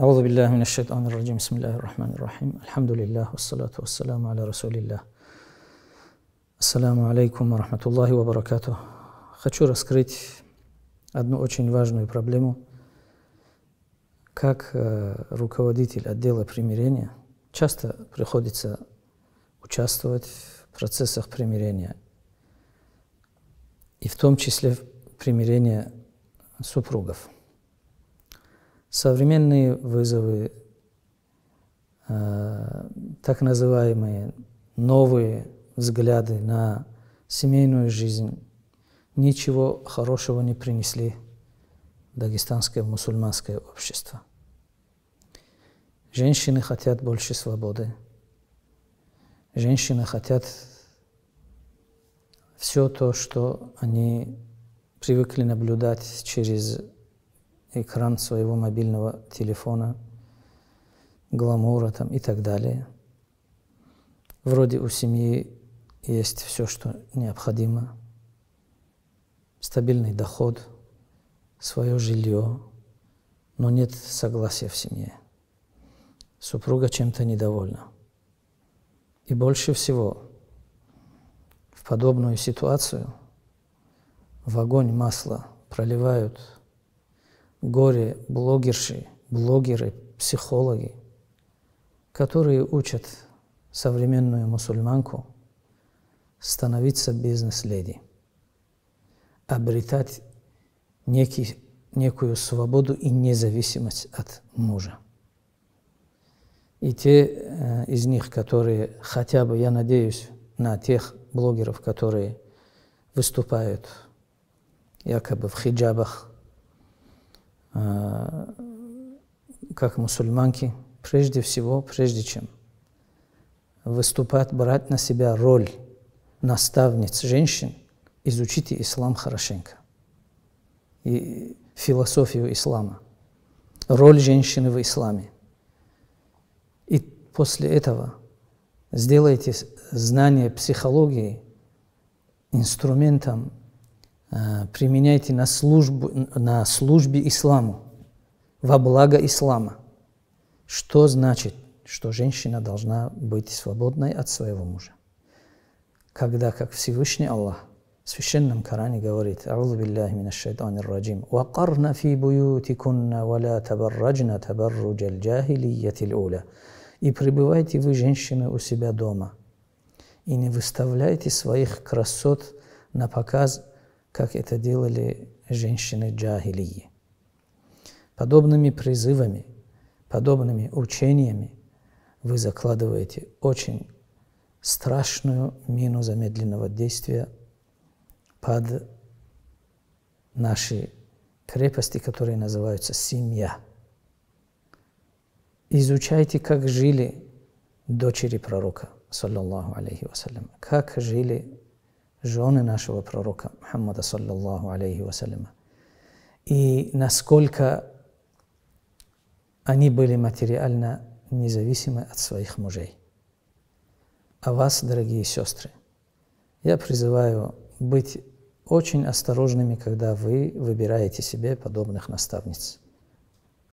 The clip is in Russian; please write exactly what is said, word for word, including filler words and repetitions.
أعوذ بالله من الشيطان الرجيم بسم الله الرحمن الرحيم الحمد لله والصلاة والسلام على رسول الله السلام عليكم ورحمة الله وبركاته. Хочу раскрыть одну очень важную проблему. Как руководитель отдела примирения часто приходится участвовать в процессах примирения, и в том числе в примирении супругов. Современные вызовы, э, так называемые новые взгляды на семейную жизнь ничего хорошего не принесли в дагестанское мусульманское общество. Женщины хотят больше свободы. Женщины хотят все то, что они привыкли наблюдать через экран своего мобильного телефона, гламура там и так далее. Вроде у семьи есть все, что необходимо. Стабильный доход, свое жилье, но нет согласия в семье. Супруга чем-то недовольна. И больше всего в подобную ситуацию в огонь масла проливают горе-блогерши, блогеры, психологи, которые учат современную мусульманку становиться бизнес-леди, обретать некий, некую свободу и независимость от мужа. И те э, из них, которые хотя бы, я надеюсь, на тех блогеров, которые выступают якобы в хиджабах, как мусульманки, прежде всего, прежде чем выступать, брать на себя роль наставниц женщин, изучите ислам хорошенько и философию ислама, роль женщины в исламе. И после этого сделайте знание психологии инструментом, применяйте на, службу, на службе исламу, во благо ислама. Что значит, что женщина должна быть свободной от своего мужа? Когда, как Всевышний Аллах в Священном Коране говорит: «Аузу биллахи минаш шайтанир раджим, ва карна фи буютикунна, ва ла табарраджна табарруджаль джахилиятиль уля». И пребывайте вы, женщины, у себя дома, и не выставляйте своих красот на показ, как это делали женщины джахилии. Подобными призывами, подобными учениями вы закладываете очень страшную мину замедленного действия под наши крепости, которые называются семья. Изучайте, как жили дочери пророка, саллаллаху алейхи вассалям, как жили жены нашего пророка Мухаммада, саллаллаху алейхи вассаляма, и насколько они были материально независимы от своих мужей. А вас, дорогие сестры, я призываю быть очень осторожными, когда вы выбираете себе подобных наставниц.